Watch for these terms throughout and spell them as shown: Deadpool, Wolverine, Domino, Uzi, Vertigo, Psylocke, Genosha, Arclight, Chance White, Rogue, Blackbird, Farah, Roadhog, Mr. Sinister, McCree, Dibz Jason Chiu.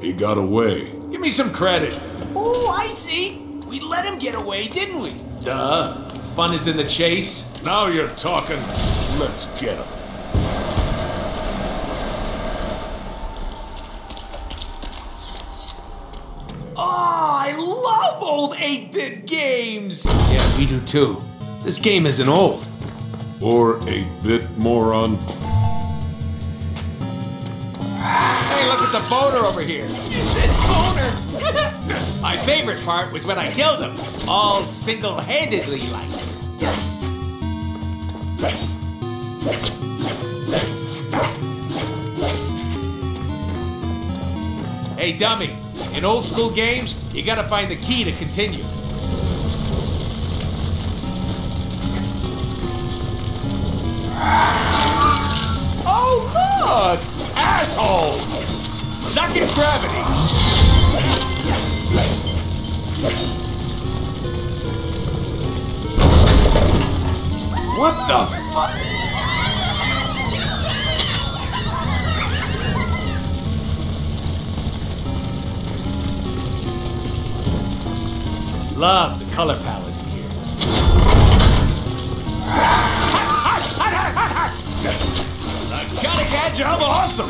He got away. Give me some credit. Oh, I see. We let him get away, didn't we? Duh. Fun is in the chase. Now you're talking. Let's get him. Oh, I love old 8-bit games. Yeah, we do too. This game isn't old. Or 8-bit, moron. Hey, look at the boner over here. You said boner. My favorite part was when I killed him, all single-handedly like. Hey, dummy, in old-school games, you gotta find the key to continue. Oh, look! Assholes! Suck at gravity! What the fuck? Love the color palette here. I gotta catch up, awesome!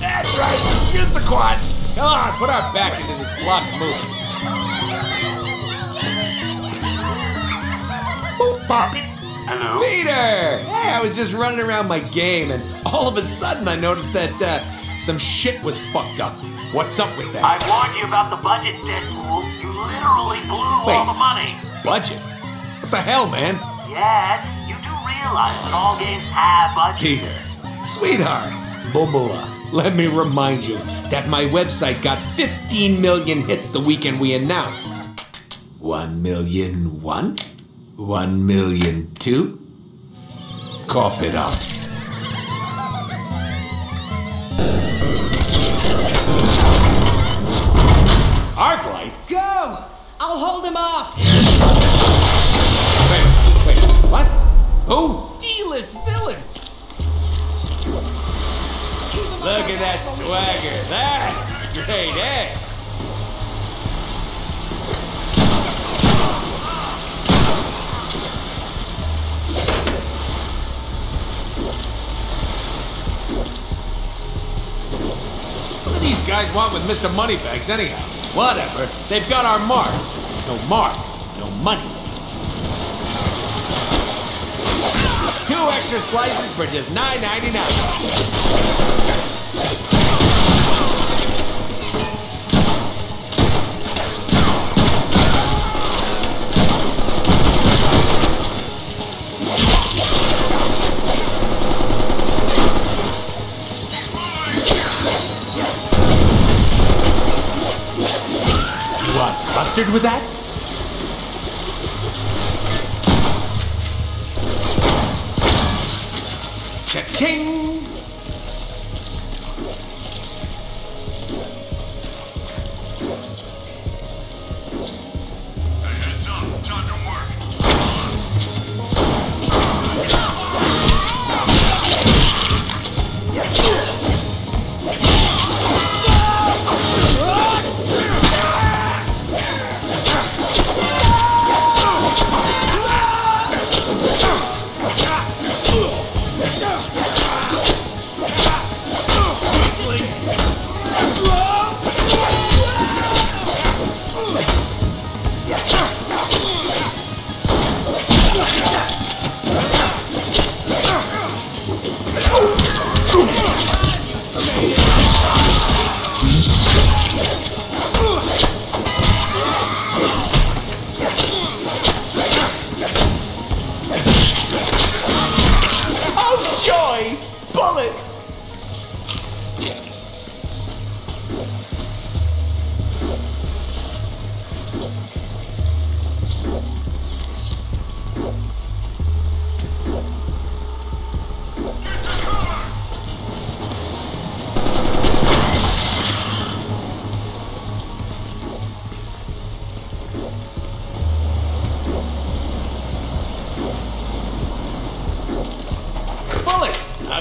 That's right! Use the quads! Come on, put our back into this block move. Oh, Bobby. Hello. Peter! Hey, I was just running around my game and all of a sudden I noticed that some shit was fucked up. What's up with that? I warned you about the budget, Deadpool. You literally blew all the money. Budget? What the hell, man? Yes, you do realize that all games have budget. Peter, sweetheart, Bumbola. Let me remind you that my website got 15 million hits the weekend we announced. 1 million one? 1 million two? Cough it up. Arclight? Go! I'll hold him off! Wait, what? Who? D-list villains! Look at that swagger. That's great, eh? What do these guys want with Mr. Moneybags, anyhow? Whatever. They've got our mark. No money. 2 extra slices for just $9.99. You want custard with that? Cha-ching!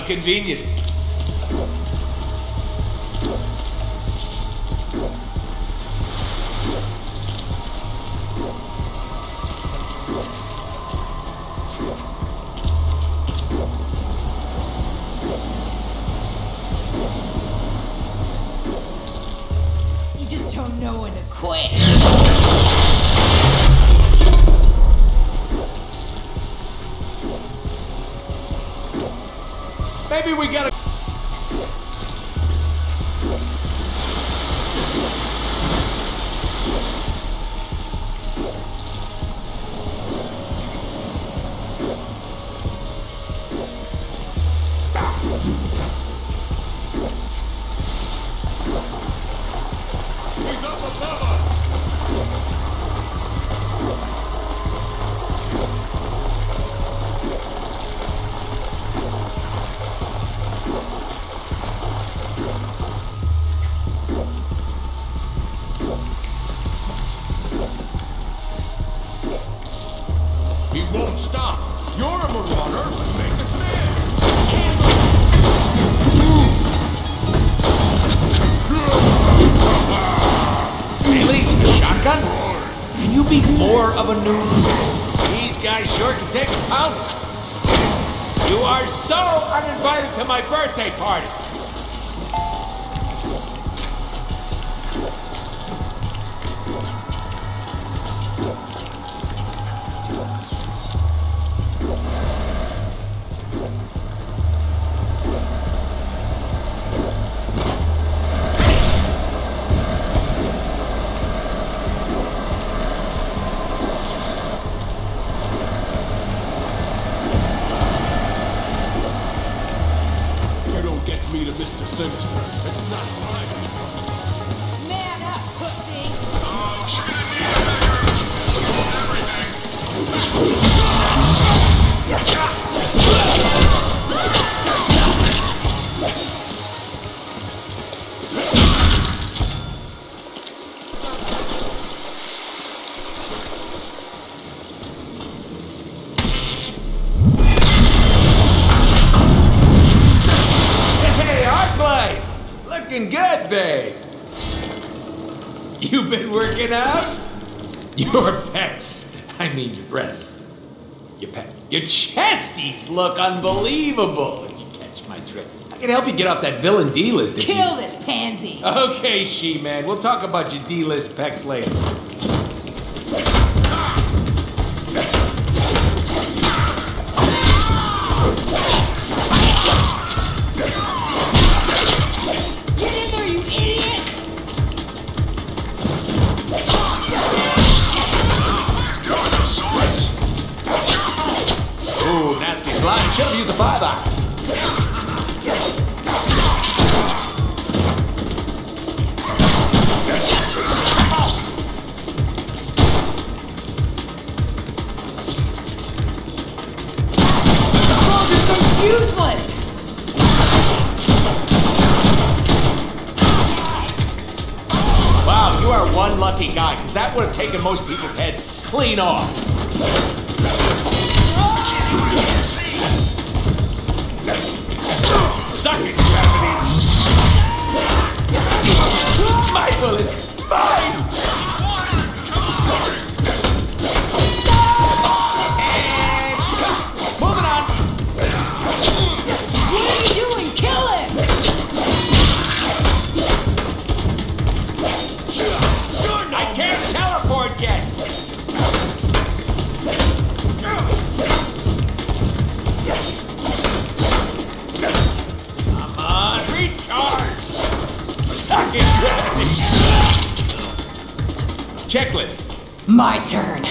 How convenient. You just don't know when to quit. Maybe we gotta. He's up above us. Stop! You're a marauder! Make a stand! Really? Shotgun? Can you be more of a noob? These guys sure can take a pound. You are so uninvited to my birthday party! Get me to Mr. Sinister. It's not mine. Man up, pussy! Oh, you're gonna need a good, babe. You've been working out? Your pecs. I mean your breasts. Your chesties look unbelievable. If you catch my drift. I can help you get off that villain D-list. Kill this pansy. Okay, She-Man. We'll talk about your D-list pecs later. Should've used the 5-eye. Oh. They're so useless! Wow, you are one lucky guy, because that would have taken most people's heads clean off. Suck it, gravity! My bullets! Mine! And cut! Moving on! What are you doing? Kill him! I can't teleport yet! Checklist. My turn.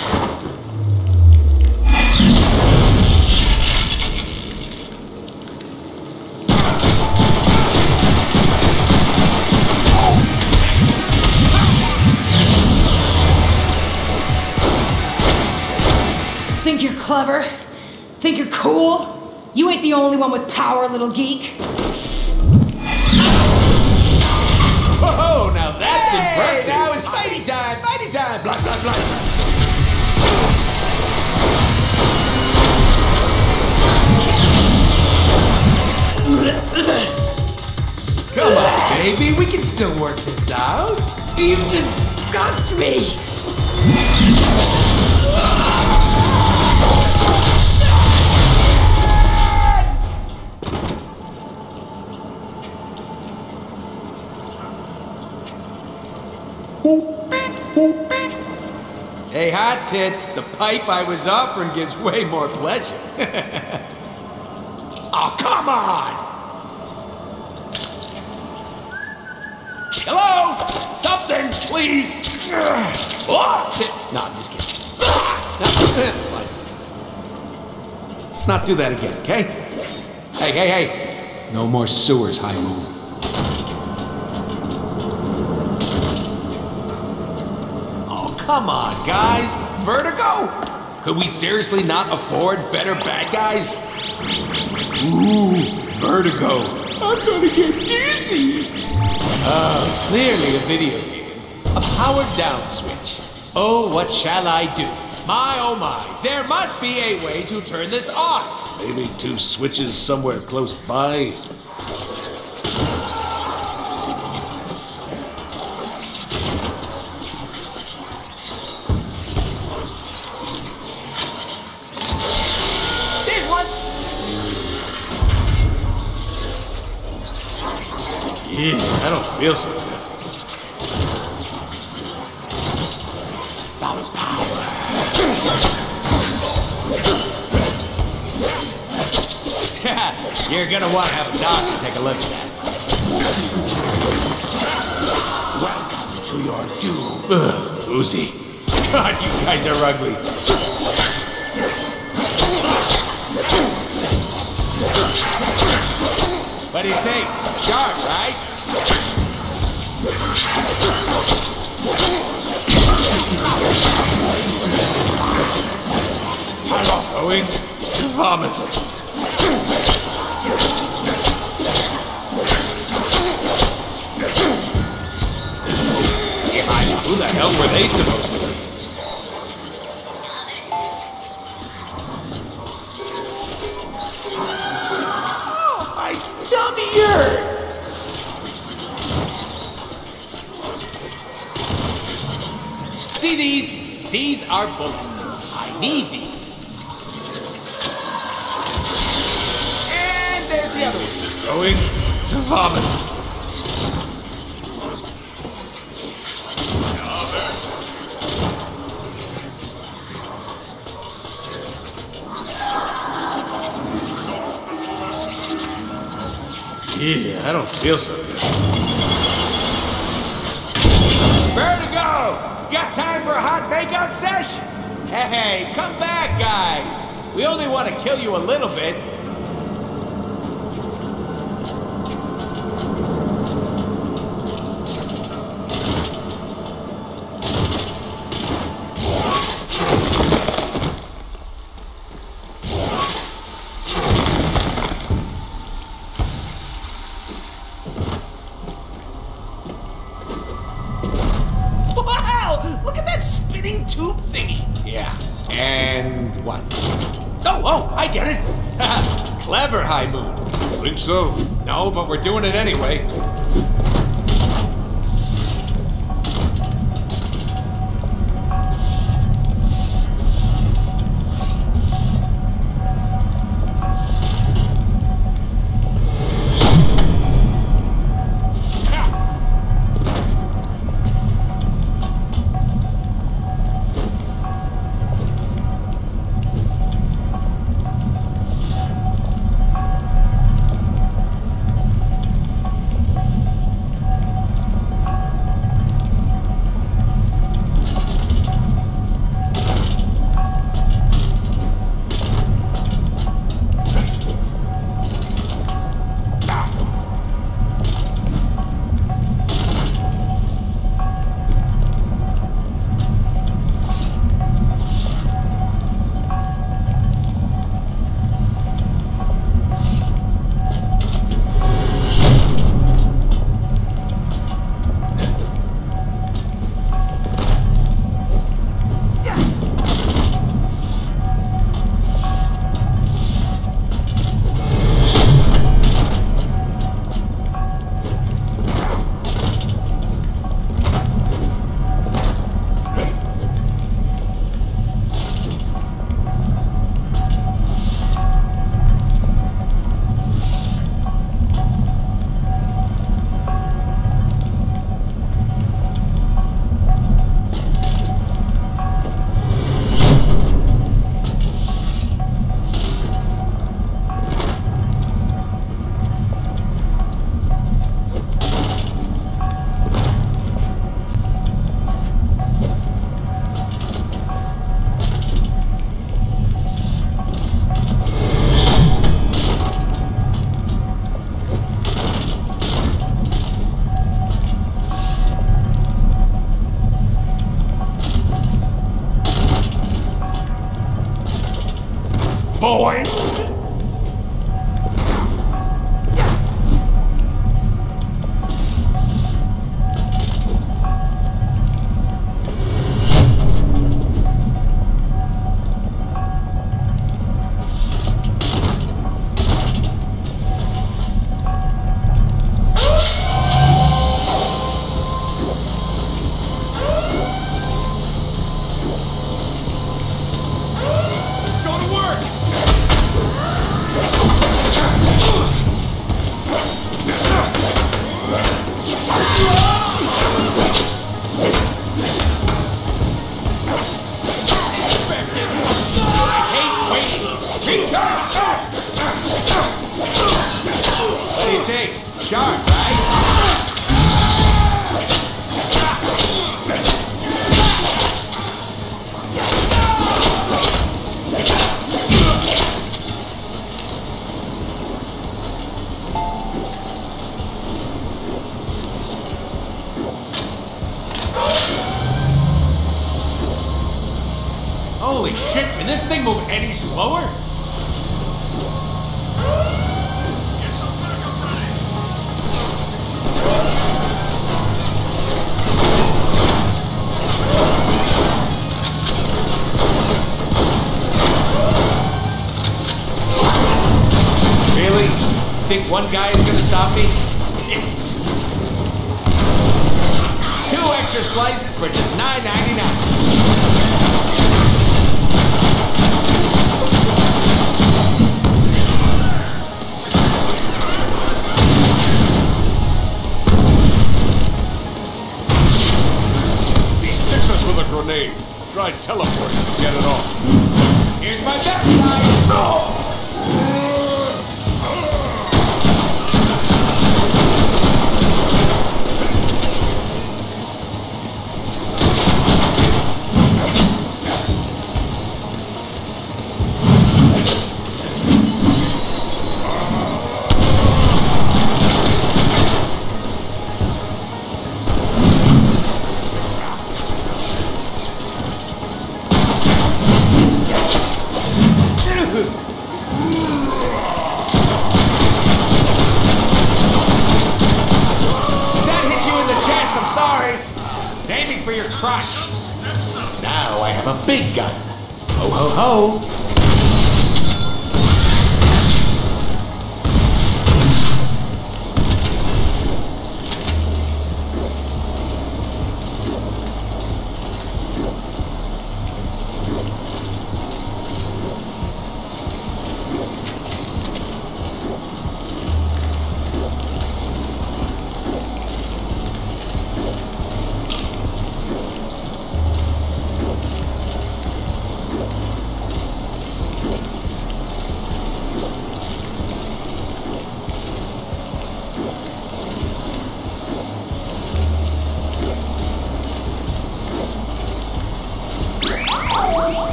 Think you're clever? Think you're cool? You ain't the only one with power, little geek. Whoa, now that's impressive. Now it's fighting time, fighting time. Blah, blah, blah. Maybe we can still work this out. You disgust me! Hey, hot tits, the pipe I was offering gives way more pleasure. Oh, come on! Hello? Something, please! No, I'm just kidding. Let's not do that again, okay? Hey, hey, hey! No more sewers, High Moon. Oh, come on, guys! Vertigo? Could we seriously not afford better bad guys? Ooh, Vertigo. I'm gonna get dizzy! Oh, clearly a video game. A powered-down switch. Oh, what shall I do? My, oh my, there must be a way to turn this on. Maybe two switches somewhere close by. I don't feel so good. The power. You're gonna want to have a doctor take a look at that. Welcome to your doom. Ugh, Uzi. God, you guys are ugly. What do you think? Sharp, right? I'm going to vomit. Yeah, who the hell were they supposed to be? Oh, my tummy hurts! See these? These are bullets. I need these. And there's the other one. Going to vomit. Yeah, I don't feel so good. Vertigo! Got time for a hot makeout sesh? Hey, come back, guys. We only want to kill you a little bit. So, no, but we're doing it anyway. sharp, right? Holy shit, can this thing move any slower? Really? Think one guy is gonna stop me? Two extra slices for just $9.99. Grenade. Try teleporting to get it off. Here's my backside! No! Big gun. Ho ho ho.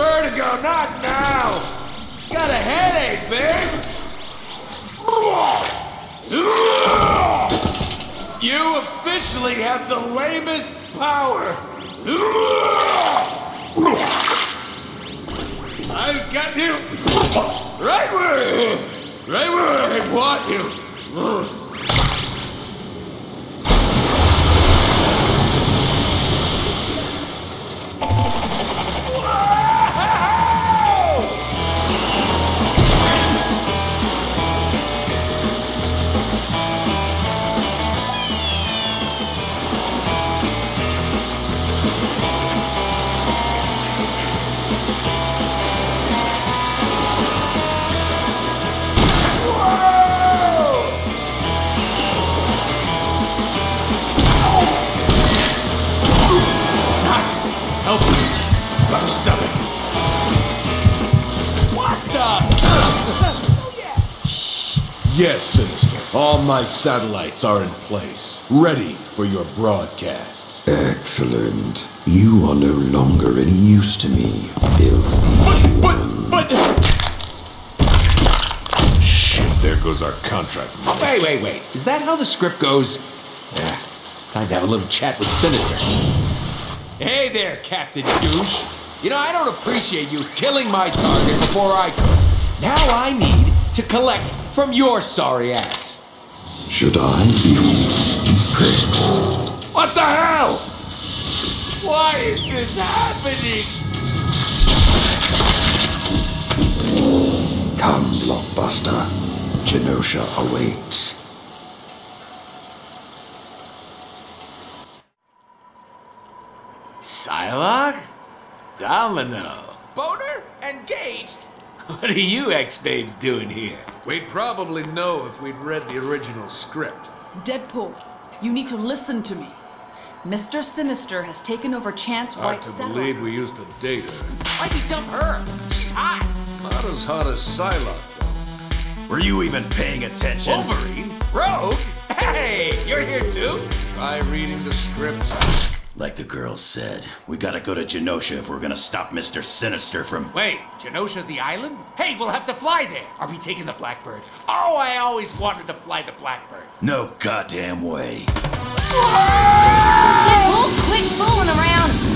Vertigo, not now! Got a headache, babe! You officially have the lamest power! I've got you right where I want you! Yes, Sinister. All my satellites are in place, ready for your broadcasts. Excellent. You are no longer any use to me, filthy. But... Shit, there goes our contract. Wait. Is that how the script goes? Yeah. Time to have a little chat with Sinister. Hey there, Captain Douche. You know, I don't appreciate you killing my target before I could. Now I need to collect from your sorry ass. Should I be impressed? What the hell? Why is this happening? Come, Blockbuster. Genosha awaits. Psylocke? Domino. Boner? Engaged? What are you ex-babes doing here? We'd probably know if we'd read the original script. Deadpool, you need to listen to me. Mr. Sinister has taken over Chance White's satellite. Hard to believe we used to date her. Why'd you dump her? She's hot. Not as hot as Psylocke, though. Were you even paying attention? Wolverine? Rogue? Hey, you're here too? Try reading the script. Like the girl said, we gotta go to Genosha if we're gonna stop Mr. Sinister from... Wait, Genosha the island? Hey, we'll have to fly there. Are we taking the Blackbird? Oh, I always wanted to fly the Blackbird. No goddamn way. Whoa! Deadpool, quit fooling around!